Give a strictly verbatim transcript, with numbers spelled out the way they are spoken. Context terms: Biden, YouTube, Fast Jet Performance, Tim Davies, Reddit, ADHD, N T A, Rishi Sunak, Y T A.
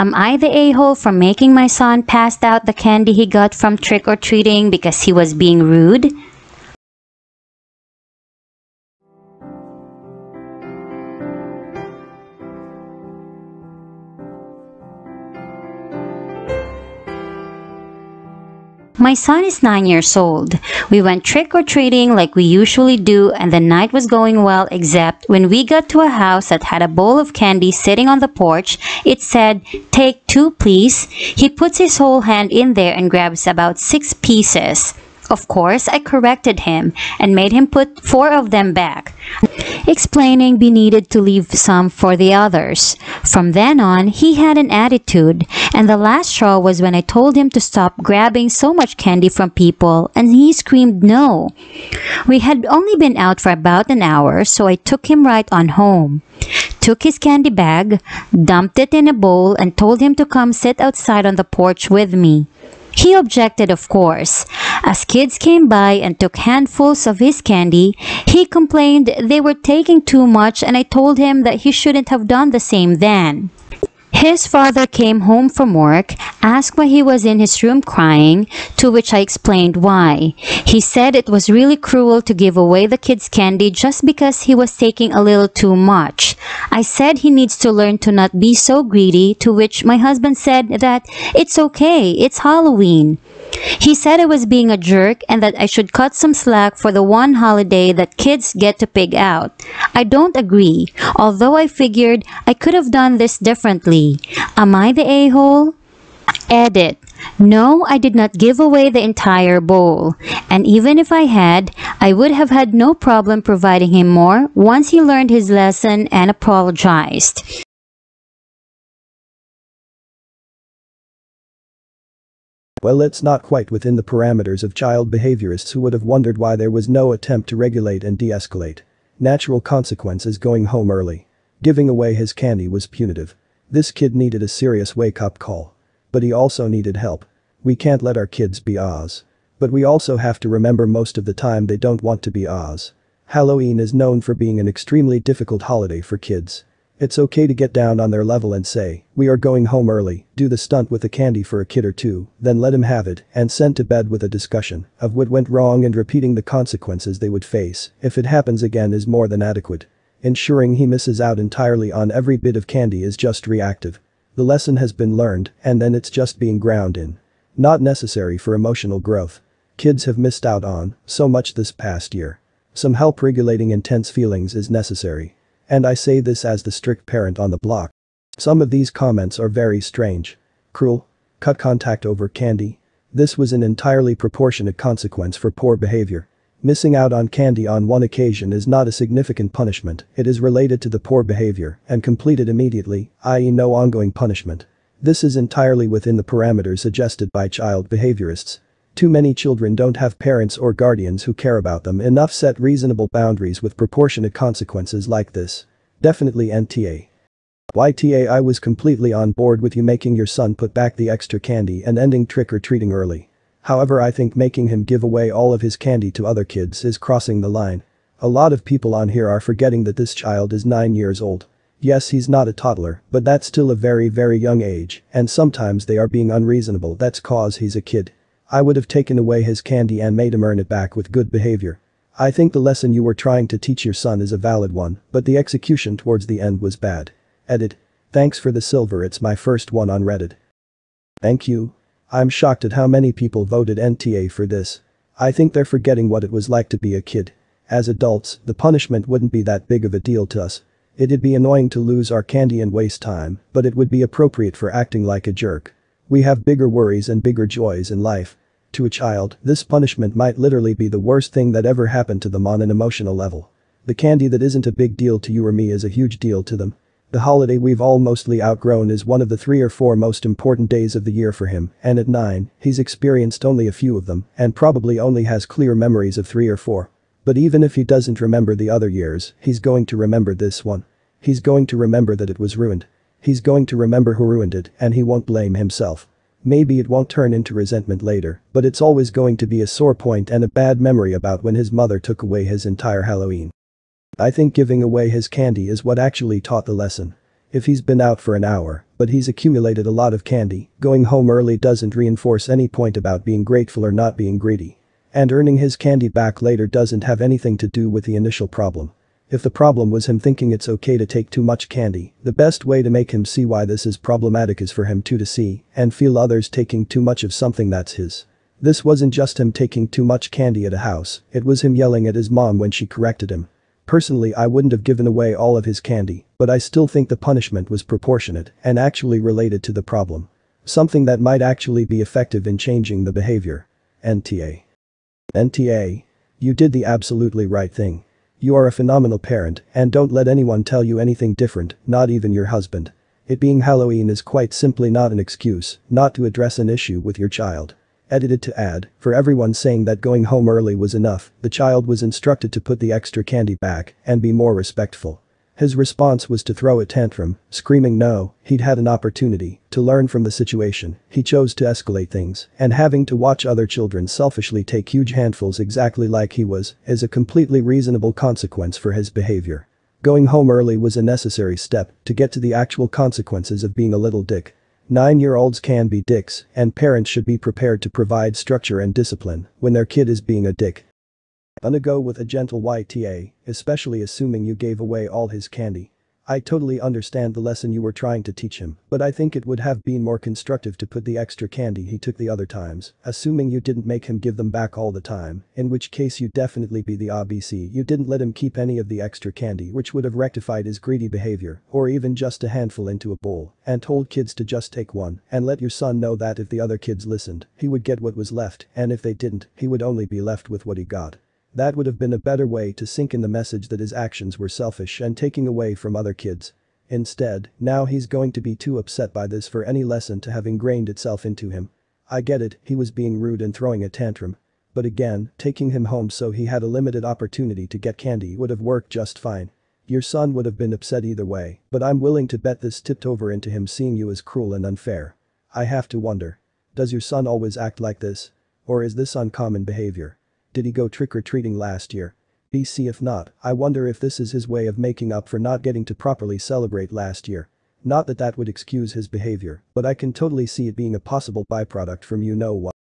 Am I the a-hole for making my son pass out the candy he got from trick-or-treating because he was being rude? My son is nine years old. We went trick-or-treating like we usually do, and the night was going well, except when we got to a house that had a bowl of candy sitting on the porch. It said, "Take two, please." He puts his whole hand in there and grabs about six pieces. Of course, I corrected him and made him put four of them back, explaining we needed to leave some for the others. From then on, he had an attitude, and the last straw was when I told him to stop grabbing so much candy from people, and he screamed no. We had only been out for about an hour, so I took him right on home. Took his candy bag, dumped it in a bowl, and told him to come sit outside on the porch with me. He objected, of course. As kids came by and took handfuls of his candy, he complained they were taking too much, and I told him that he shouldn't have done the same then. His father came home from work, asked why he was in his room crying, to which I explained why. He said it was really cruel to give away the kid's candy just because he was taking a little too much. I said he needs to learn to not be so greedy, to which my husband said that it's okay, it's Halloween. He said I was being a jerk and that I should cut some slack for the one holiday that kids get to pig out. I don't agree, although I figured I could have done this differently. Am I the a-hole? Edit. No, I did not give away the entire bowl. And even if I had, I would have had no problem providing him more once he learned his lesson and apologized. Well, it's not quite within the parameters of child behaviorists who would have wondered why there was no attempt to regulate and de-escalate. Natural consequence is going home early. Giving away his candy was punitive. This kid needed a serious wake-up call. But he also needed help. We can't let our kids be Oz. But we also have to remember most of the time they don't want to be Oz. Halloween is known for being an extremely difficult holiday for kids. It's okay to get down on their level and say, "We are going home early," do the stunt with the candy for a kid or two, then let him have it and send to bed with a discussion of what went wrong and repeating the consequences they would face if it happens again is more than adequate. Ensuring he misses out entirely on every bit of candy is just reactive. The lesson has been learned, and then it's just being ground in. Not necessary for emotional growth. Kids have missed out on so much this past year. Some help regulating intense feelings is necessary. And I say this as the strict parent on the block. Some of these comments are very strange. Cruel? Cut contact over candy? This was an entirely proportionate consequence for poor behavior. Missing out on candy on one occasion is not a significant punishment, it is related to the poor behavior and completed immediately, that is no ongoing punishment. This is entirely within the parameters suggested by child behaviorists. Too many children don't have parents or guardians who care about them enough set reasonable boundaries with proportionate consequences like this. Definitely N T A. Y T A I was completely on board with you making your son put back the extra candy and ending trick-or-treating early. However, I think making him give away all of his candy to other kids is crossing the line. A lot of people on here are forgetting that this child is nine years old. Yes, he's not a toddler, but that's still a very very young age, and sometimes they are being unreasonable, that's cause he's a kid. I would have taken away his candy and made him earn it back with good behavior. I think the lesson you were trying to teach your son is a valid one, but the execution towards the end was bad. Edit. Thanks for the silver, it's my first one on Reddit. Thank you. I'm shocked at how many people voted N T A for this. I think they're forgetting what it was like to be a kid. As adults, the punishment wouldn't be that big of a deal to us. It'd be annoying to lose our candy and waste time, but it would be appropriate for acting like a jerk. We have bigger worries and bigger joys in life. To a child, this punishment might literally be the worst thing that ever happened to them on an emotional level. The candy that isn't a big deal to you or me is a huge deal to them. The holiday we've all mostly outgrown is one of the three or four most important days of the year for him, and at nine, he's experienced only a few of them and probably only has clear memories of three or four. But even if he doesn't remember the other years, he's going to remember this one. He's going to remember that it was ruined. He's going to remember who ruined it, and he won't blame himself. Maybe it won't turn into resentment later, but it's always going to be a sore point and a bad memory about when his mother took away his entire Halloween. I think giving away his candy is what actually taught the lesson. if he's been out for an hour, but he's accumulated a lot of candy, going home early doesn't reinforce any point about being grateful or not being greedy. And earning his candy back later doesn't have anything to do with the initial problem. If the problem was him thinking it's okay to take too much candy, the best way to make him see why this is problematic is for him too to see and feel others taking too much of something that's his. This wasn't just him taking too much candy at a house, it was him yelling at his mom when she corrected him. Personally, I wouldn't have given away all of his candy, but I still think the punishment was proportionate and actually related to the problem. Something that might actually be effective in changing the behavior. N T A. N T A. You did the absolutely right thing. You are a phenomenal parent, and don't let anyone tell you anything different, not even your husband. It being Halloween is quite simply not an excuse not to address an issue with your child. Edited to add, for everyone saying that going home early was enough, the child was instructed to put the extra candy back and be more respectful. His response was to throw a tantrum, screaming no, he'd had an opportunity to learn from the situation, he chose to escalate things, and having to watch other children selfishly take huge handfuls exactly like he was, is a completely reasonable consequence for his behavior. Going home early was a necessary step to get to the actual consequences of being a little dick. Nine-year-olds can be dicks, and parents should be prepared to provide structure and discipline when their kid is being a dick. Undergo with a gentle Y T A, especially assuming you gave away all his candy. I totally understand the lesson you were trying to teach him, but I think it would have been more constructive to put the extra candy he took the other times, assuming you didn't make him give them back all the time, in which case you definitely be the O B C. You didn't let him keep any of the extra candy, which would have rectified his greedy behavior, or even just a handful into a bowl, and told kids to just take one, and let your son know that if the other kids listened, he would get what was left, and if they didn't, he would only be left with what he got. That would have been a better way to sink in the message that his actions were selfish and taking away from other kids. Instead, now he's going to be too upset by this for any lesson to have ingrained itself into him. I get it, he was being rude and throwing a tantrum. But again, taking him home so he had a limited opportunity to get candy would have worked just fine. Your son would have been upset either way, but I'm willing to bet this tipped over into him seeing you as cruel and unfair. I have to wonder. Does your son always act like this? Or is this uncommon behavior? Did he go trick-or-treating last year? B C If not, I wonder if this is his way of making up for not getting to properly celebrate last year. Not that that would excuse his behavior, but I can totally see it being a possible byproduct from you know what.